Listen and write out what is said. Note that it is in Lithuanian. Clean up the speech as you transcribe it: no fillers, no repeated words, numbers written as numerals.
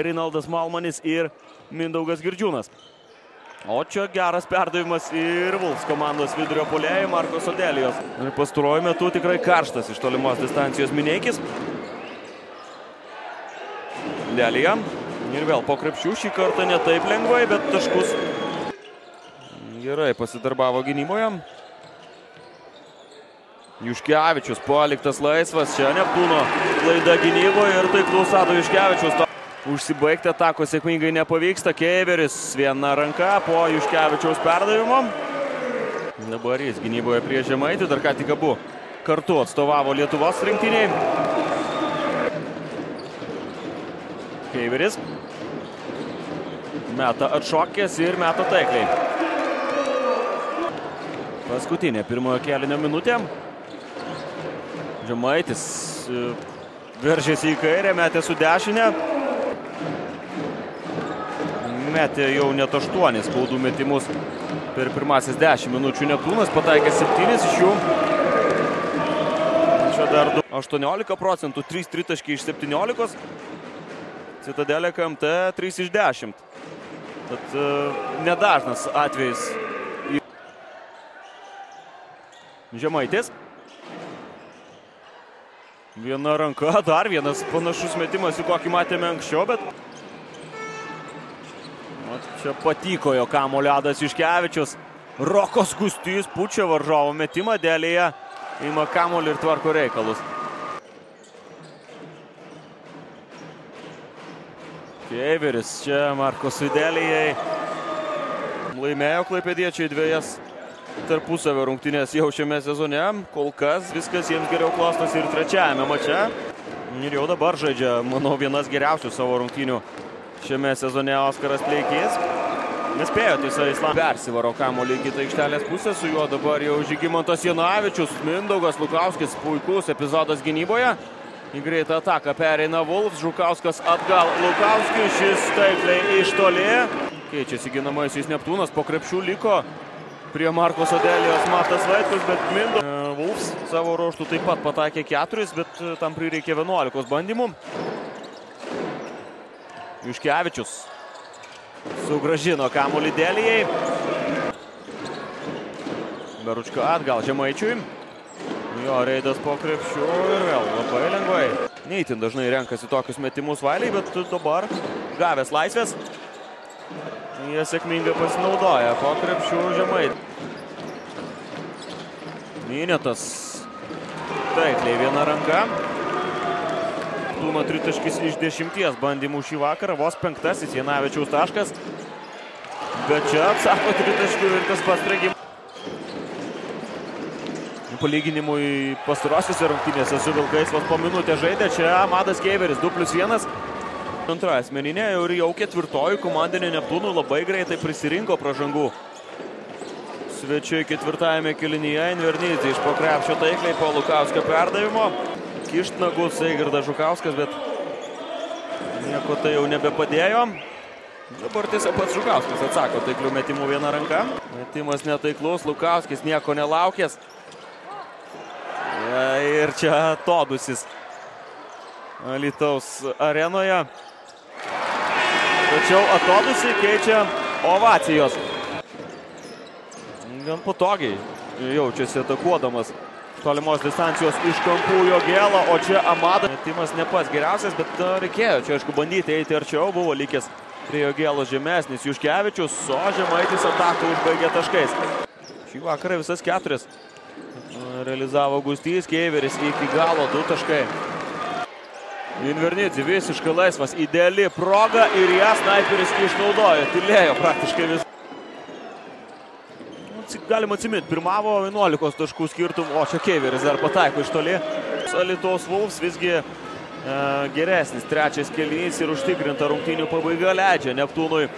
Rinaldas Malmanis ir Mindaugas Girdžiūnas. O čia geras perdavimas ir Vulks komandos vidurio puolėjai Markas Adelijos. Ir pastaruoju metu tikrai karštas iš tolimos distancijos Mineikis. Adelija. Ir vėl po krepšių, šį kartą ne taip lengvai, bet taškus. Gerai pasidarbavo gynyboje. Juškevičius paliktas laisvas, čia Neptūno klaida gynyboje ir taiklus Ado Juškevičius. Užsibaigti atako sėkmingai nepavyksta. Keiveris viena ranka po Juškevičiaus perdavimo. Dabar jis gynyboje prie Žemaitį, dar ką tik abu kartu atstovavo Lietuvos rinktiniai. Keiveris meta atšokęs ir meta taikliai. Paskutinė pirmojo kėlinio minutė. Žemaitis veržėsi į kairę, metė su dešinę. Metė jau net 8 baudų metimus per pirmasis 10 minučių. Neptūnas pataikė 7 iš jų. Čia dar 18%, 3 tritaškiai iš 17. Citadele KMT 3 iš 10. Tad nedažnas atvejis. Žemaitis. Viena ranka, dar vienas panašus metimas, į kokį matėme anksčiau, bet... Čia patykojo Kamolėdas Iškevičius. Rokos Gustys pučia varžovo metimą, Adelija ima kamolį ir tvarko reikalus. Keiveris čia Markos Adelijai. Laimėjo klaipėdiečiai dviejas tarpusavio rungtynės jau šiame sezone. Kol kas viskas jiems geriau klostosi ir trečiajame mače. Ir jau dabar žaidžia, manau, vienas geriausių savo rungtynių šiame sezone Oskaras Pleikys. Nespėjo tiesa Islam. Persivaro kamuolį iki aikštelės pusės, su juo dabar jau Žygimantas Janavičius. Mindaugas Lukauskis, puikus epizodas gynyboje. Į greitą ataką pereina Vulks, Žukauskas atgal Lukauskiui, šis taikliai iš toli. Keičiasi ginamaisiais Neptūnas, po krepšių liko prie Markos Adelijos Matas Vaidus, bet Vulks savo ruoštų taip pat patakė 4, bet tam prireikė 11 bandymų. Juškevičius sugražino kamuolį Adelijai. Beručka atgal Žemaičiui. Jo, reidas po krepšių ir vėl labai lengvai. Neįtin dažnai renkasi tokius metimus Vailiai, bet dabar gavęs laisvės. Jie sėkmingai pasinaudoja po krepšių Žemaitį. Minėtas taikliai viena ranka. Tūno tritaškis iš 10 bandymų šį vakarą, vos 5 Janavičiaus taškas. Bet čia atsako tritaškių ir tas pastrėgimas. Palyginimui pastarosiuose rungtynėse su Vilkais vos po minutę žaidė. Čia Matas Keiveris 2+1. Antra asmeninė ir jau 4 komandinė Neptūnų labai greitai prisirinko pražangų. Svečiai 4 kėlinyje Invernizzi iš po krepšio taikliai po Lukauskio perdavimo. Kištnagus Eigirdas Žukauskas, bet nieko tai jau nebepadėjo. Dabar tiesiog pats Žukauskas atsako taiklių metimų viena ranka. Metimas netaiklus, Lukauskis nieko nelaukęs. Ir čia Todusis Alytaus arenoje. Tačiau atodusį keičia ovacijos. Gan patogiai jaučiasi atakuodamas tolimos distancijos iš kampų Jogėlą, o čia Amada. Metimas ne pats geriausias, bet reikėjo čia aišku bandyti eiti arčiau. Buvo likęs prie Jogėlo žemesnis Juškevičius, o Žemaitis ataką užbaigė taškais. Šį vakarą visas 4 realizavo Gustys, Keiveris iki galo 2 taškai. Invernizzi visiškai laisvas, ideali proga ir ją snaiperis išnaudojo, tylėjo praktiškai vis. Galima atsiminti, pirmavo 11 taškų skirtum, o čia Keiveris dar pataiko iš toli. Alytaus Vulks visgi geresnis trečias kėlinys ir užtikrinta rungtynių pabaiga leidžia Neptūnui